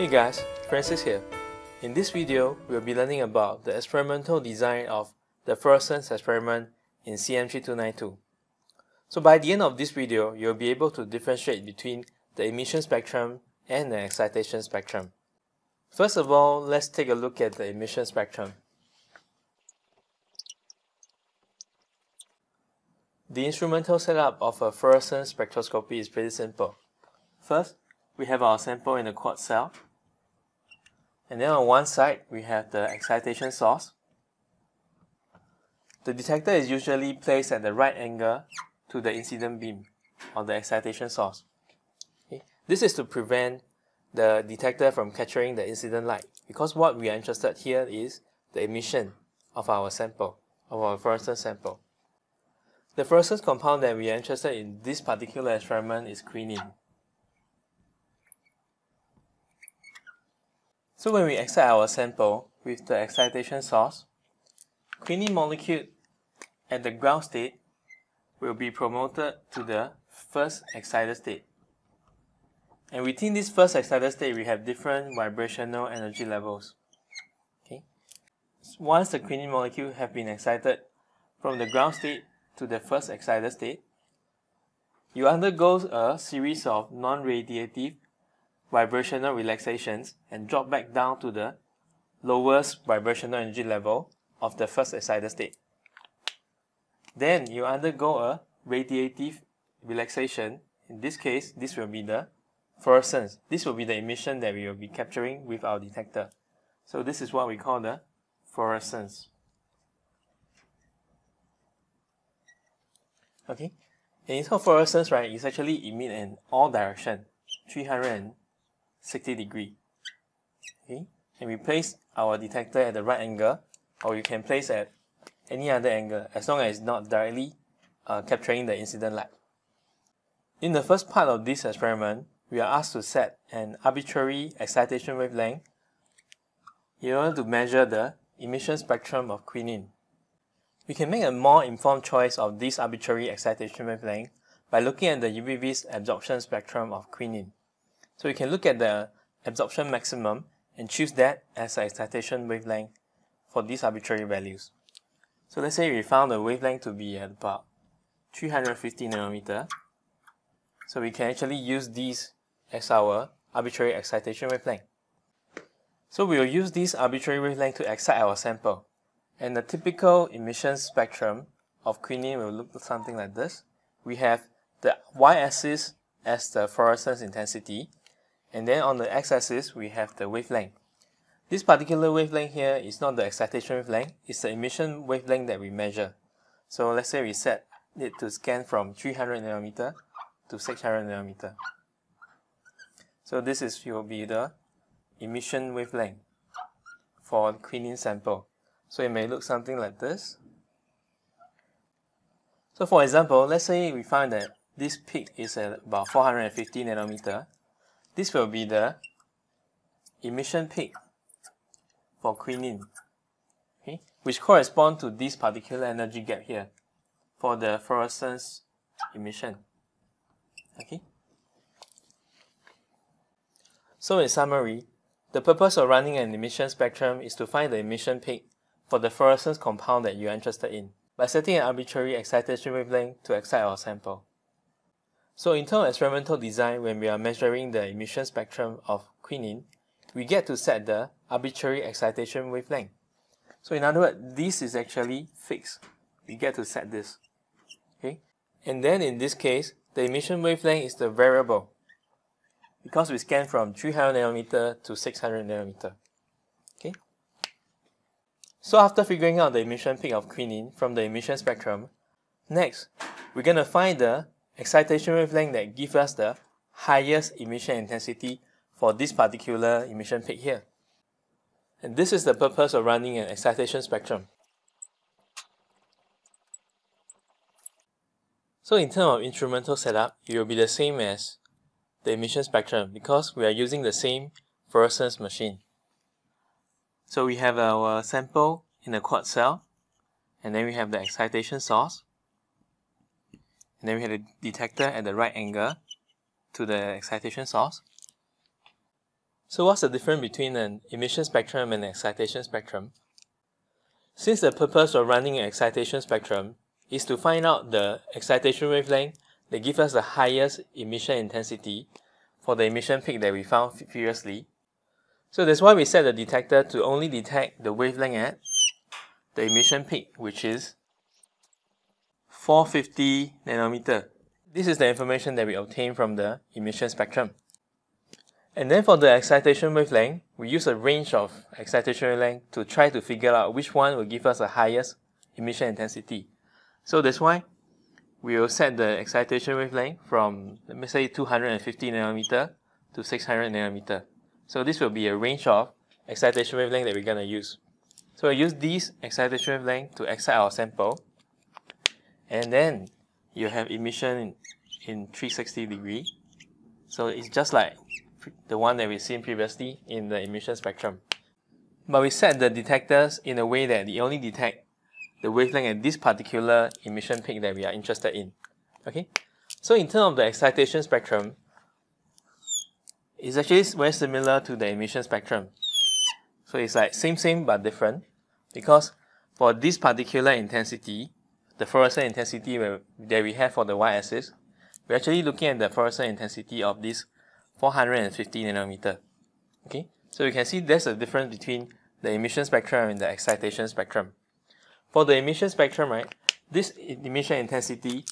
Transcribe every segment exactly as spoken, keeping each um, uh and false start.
Hey guys, Francis here. In this video, we'll be learning about the experimental design of the fluorescence experiment in C M three two nine two. So by the end of this video, you'll be able to differentiate between the emission spectrum and the excitation spectrum. First of all, let's take a look at the emission spectrum. The instrumental setup of a fluorescence spectroscopy is pretty simple. First, we have our sample in a quad cell. And then on one side, we have the excitation source. The detector is usually placed at the right angle to the incident beam or the excitation source. Okay. This is to prevent the detector from capturing the incident light, because what we are interested here is the emission of our sample, of our fluorescence sample. The fluorescence compound that we are interested in this particular experiment is quinine. So when we excite our sample with the excitation source, quinine molecule at the ground state will be promoted to the first excited state. And within this first excited state, we have different vibrational energy levels. Okay. Once the quinine molecule have been excited from the ground state to the first excited state, you undergo a series of non-radiative vibrational relaxations and drop back down to the lowest vibrational energy level of the first excited state. Then you undergo a radiative relaxation. In this case, this will be the fluorescence. This will be the emission that we will be capturing with our detector. So this is what we call the fluorescence. Okay, and in terms of fluorescence, right, it's actually emit in all direction, three hundred sixty degree. Okay, and we place our detector at the right angle, or you can place at any other angle as long as it's not directly uh, capturing the incident light. In the first part of this experiment, we are asked to set an arbitrary excitation wavelength in order to measure the emission spectrum of quinine. We can make a more informed choice of this arbitrary excitation wavelength by looking at the U V B's absorption spectrum of quinine. So we can look at the absorption maximum and choose that as the excitation wavelength for these arbitrary values. So let's say we found the wavelength to be at about three hundred fifty nanometer. So we can actually use these as our arbitrary excitation wavelength. So we will use this arbitrary wavelength to excite our sample. And the typical emission spectrum of quinine will look something like this. We have the y-axis as the fluorescence intensity, and then on the x-axis we have the wavelength. This particular wavelength here is not the excitation wavelength, it's the emission wavelength that we measure. So let's say we set it to scan from three hundred nanometer to six hundred nanometer. So this is will be the emission wavelength for quinine sample. So it may look something like this. So for example, let's say we find that this peak is at about four hundred fifty nanometer. This will be the emission peak for quinine, okay, which corresponds to this particular energy gap here for the fluorescence emission. Okay. So in summary, the purpose of running an emission spectrum is to find the emission peak for the fluorescence compound that you are interested in by setting an arbitrary excitation wavelength to excite our sample. So in terms of experimental design, when we are measuring the emission spectrum of quinine, we get to set the arbitrary excitation wavelength. So in other words, this is actually fixed. We get to set this. Okay? And then in this case, the emission wavelength is the variable, because we scan from three hundred nanometer to six hundred nanometer. Okay? So after figuring out the emission peak of quinine from the emission spectrum, next, we're going to find the excitation wavelength that gives us the highest emission intensity for this particular emission peak here. And this is the purpose of running an excitation spectrum. So in terms of instrumental setup, it will be the same as the emission spectrum because we are using the same fluorescence machine. So we have our sample in a quad cell, and then we have the excitation source, and then we have the detector at the right angle to the excitation source. So what's the difference between an emission spectrum and an excitation spectrum? Since the purpose of running an excitation spectrum is to find out the excitation wavelength that gives us the highest emission intensity for the emission peak that we found previously. So that's why we set the detector to only detect the wavelength at the emission peak, which is four hundred fifty nanometer. This is the information that we obtain from the emission spectrum. And then for the excitation wavelength, we use a range of excitation wavelength to try to figure out which one will give us the highest emission intensity. So that's why we will set the excitation wavelength from, let me say, two hundred fifty nanometer to six hundred nanometer. So this will be a range of excitation wavelength that we're going to use. So I use these excitation wavelength to excite our sample. And then you have emission in, in three hundred sixty degree. So it's just like the one that we've seen previously in the emission spectrum. But we set the detectors in a way that they only detect the wavelength at this particular emission peak that we are interested in. Okay, so in terms of the excitation spectrum, it's actually very similar to the emission spectrum. So it's like same same but different, because for this particular intensity, the fluorescent intensity that we have for the y-axis, we're actually looking at the fluorescent intensity of this four hundred fifty nanometer. Okay, so you can see there's a difference between the emission spectrum and the excitation spectrum. For the emission spectrum, right, this emission intensity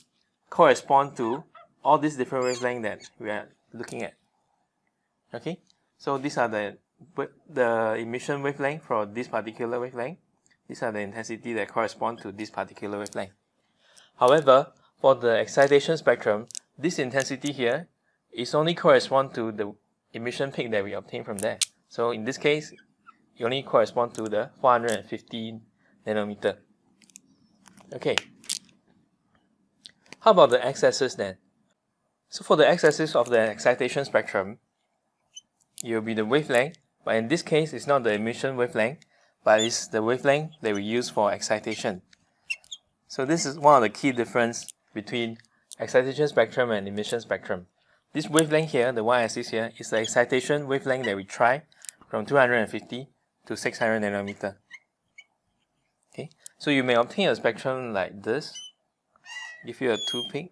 corresponds to all these different wavelengths that we are looking at. Okay, so these are the, the emission wavelength for this particular wavelength. These are the intensity that correspond to this particular wavelength. However, for the excitation spectrum, this intensity here is only correspond to the emission peak that we obtain from there. So in this case, it only corresponds to the four hundred fifty nanometer. Okay, how about the x-axis then? So for the x-axis of the excitation spectrum, it will be the wavelength, but in this case it's not the emission wavelength, but it's the wavelength that we use for excitation. So this is one of the key difference between excitation spectrum and emission spectrum. This wavelength here, the y-axis here, is the excitation wavelength that we try from two hundred fifty to six hundred nanometer. Okay, so you may obtain a spectrum like this, give you a two peak,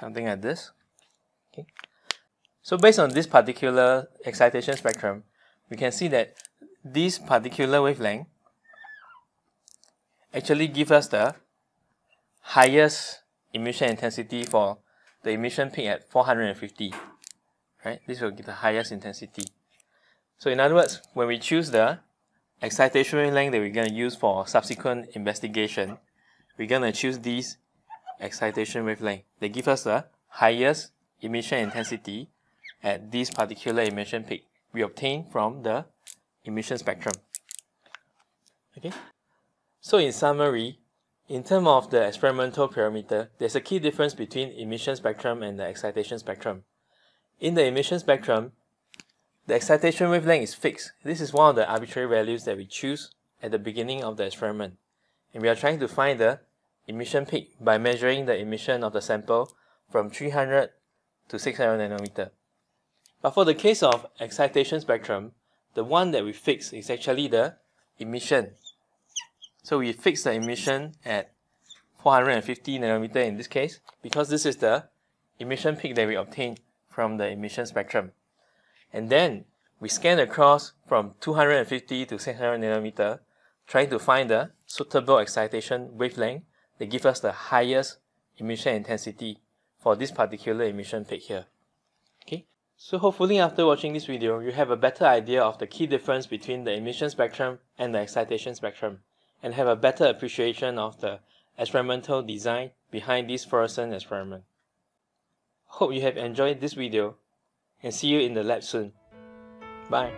something like this. Okay, so based on this particular excitation spectrum, we can see that this particular wavelength actually gives us the highest emission intensity for the emission peak at four hundred fifty, right? This will give the highest intensity. So in other words, when we choose the excitation wavelength that we're going to use for subsequent investigation, we're going to choose these excitation wavelength. They give us the highest emission intensity at this particular emission peak we obtain from the emission spectrum. Okay. So in summary, in terms of the experimental parameter, there's a key difference between emission spectrum and the excitation spectrum. In the emission spectrum, the excitation wavelength is fixed. This is one of the arbitrary values that we choose at the beginning of the experiment. And we are trying to find the emission peak by measuring the emission of the sample from three hundred to six hundred nanometer. But for the case of excitation spectrum, the one that we fix is actually the emission. So we fix the emission at four hundred fifty nanometer in this case, because this is the emission peak that we obtained from the emission spectrum. And then we scan across from two hundred fifty to six hundred nanometer, trying to find the suitable excitation wavelength that gives us the highest emission intensity for this particular emission peak here. Okay, so hopefully after watching this video, you have a better idea of the key difference between the emission spectrum and the excitation spectrum, and have a better appreciation of the experimental design behind this fluorescent experiment. Hope you have enjoyed this video, and see you in the lab soon. Bye!